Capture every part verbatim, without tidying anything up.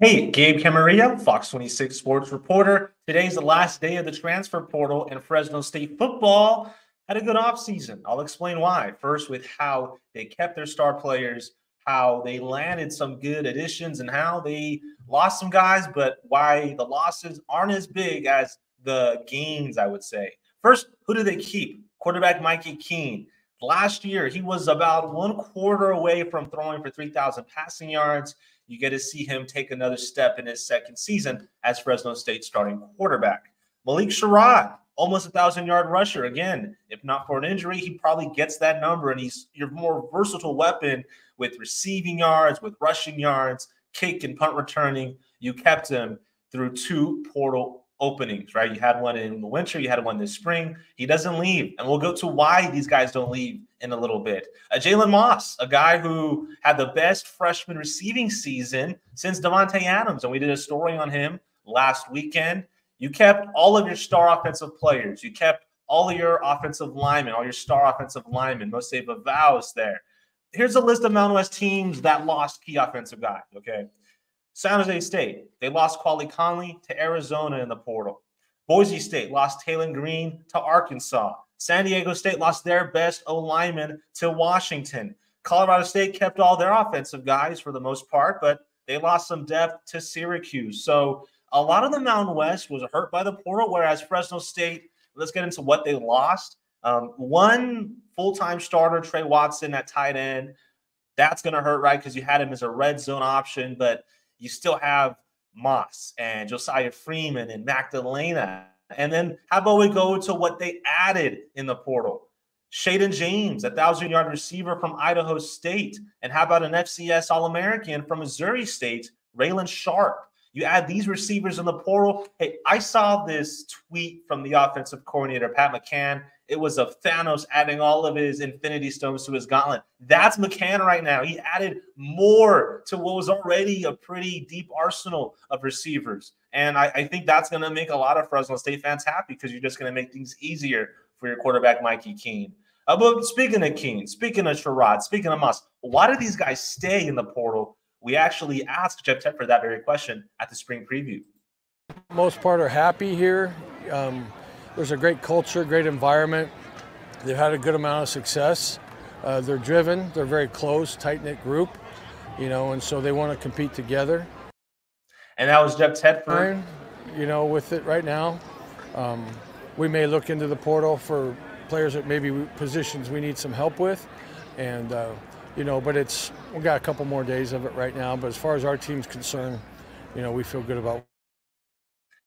Hey, Gabe Camarillo, Fox twenty-six sports reporter. Today's the last day of the transfer portal, and Fresno State football had a good offseason. I'll explain why. First, with how they kept their star players, how they landed some good additions, and how they lost some guys, but why the losses aren't as big as the gains, I would say. First, who do they keep? Quarterback Mikey Keene. Last year, he was about one quarter away from throwing for three thousand passing yards. You get to see him take another step in his second season as Fresno State starting quarterback. Malik Sherrod, almost a thousand-yard rusher. Again, if not for an injury, he probably gets that number, and he's your more versatile weapon with receiving yards, with rushing yards, kick and punt returning. You kept him through two portal openings, right? You had one in the winter. You had one this spring. He doesn't leave, and we'll go to why these guys don't leave in a little bit. Uh, Jalen Moss, a guy who had the best freshman receiving season since Devontae Adams, and we did a story on him last weekend. You kept all of your star offensive players. You kept all of your offensive linemen, all your star offensive linemen. Most save a vows there. Here's a list of Mountain West teams that lost key offensive guys, okay? San Jose State, they lost Quali Conley to Arizona in the portal. Boise State lost Taylen Green to Arkansas. San Diego State lost their best O-lineman to Washington. Colorado State kept all their offensive guys for the most part, but they lost some depth to Syracuse. So a lot of the Mountain West was hurt by the portal, whereas Fresno State, let's get into what they lost. Um, one full-time starter, Trey Watson at tight end, that's going to hurt, right, because you had him as a red zone option, but you still have Moss and Josiah Freeman and Magdalena. And then how about we go to what they added in the portal? Shaden James, a thousand-yard receiver from Idaho State. And how about an F C S All-American from Missouri State, Raylan Sharp? You add these receivers in the portal. Hey, I saw this tweet from the offensive coordinator, Pat McCann. It was of Thanos adding all of his infinity stones to his gauntlet. That's McCann right now. He added more to what was already a pretty deep arsenal of receivers. And I, I think that's going to make a lot of Fresno State fans happy because you're just going to make things easier for your quarterback, Mikey Keene. Uh, but speaking of Keene, speaking of Sherrod, speaking of Moss, why do these guys stay in the portal? We actually asked Jeff Tedford that very question at the spring preview. Most part are happy here. Um, there's a great culture, great environment. They've had a good amount of success. Uh, they're driven. They're very close, tight-knit group, you know, and so they want to compete together. And that was Jeff Tedford. You know, with it right now, um, we may look into the portal for players that maybe positions we need some help with, and uh, you know, but it's, we've got a couple more days of it right now. But as far as our team's concerned, you know, we feel good about.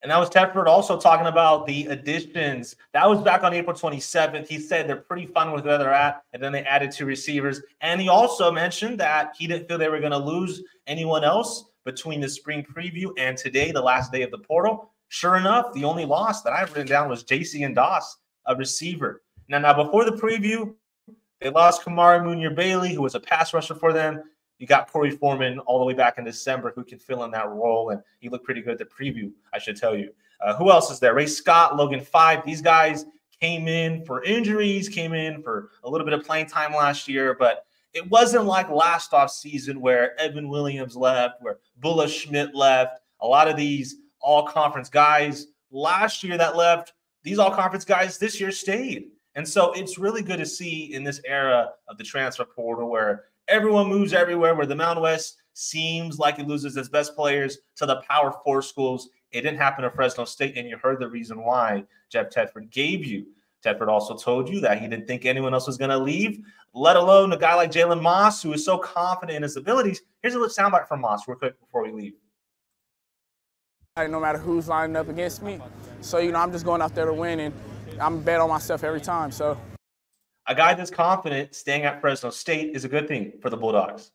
And that was Tedford also talking about the additions. That was back on April twenty-seventh. He said they're pretty fun with where they're at. And then they added two receivers. And he also mentioned that he didn't feel they were going to lose anyone else between the spring preview and today, the last day of the portal. Sure enough, the only loss that I've written down was J C Doss, a receiver. Now, now before the preview, they lost Kamari Munir Bailey, who was a pass rusher for them. You got Corey Foreman all the way back in December, who can fill in that role, and he looked pretty good at the preview, I should tell you. Uh, who else is there? Ray Scott, Logan Five. These guys came in for injuries, came in for a little bit of playing time last year, but it wasn't like last offseason where Edwin Williams left, where Bulla Schmidt left, a lot of these all-conference guys last year that left. These all-conference guys this year stayed. And so it's really good to see in this era of the transfer portal where everyone moves everywhere, where the Mountain West seems like it loses its best players to the Power Four schools. It didn't happen to Fresno State, and you heard the reason why Jeff Tedford gave you. Tedford also told you that he didn't think anyone else was going to leave, let alone a guy like Jalen Moss, who is so confident in his abilities. Here's a little soundbite from Moss real quick before we leave. No matter who's lining up against me. So, you know, I'm just going out there to win, and I'm bet on myself every time. So a guy that's confident staying at Fresno State is a good thing for the Bulldogs.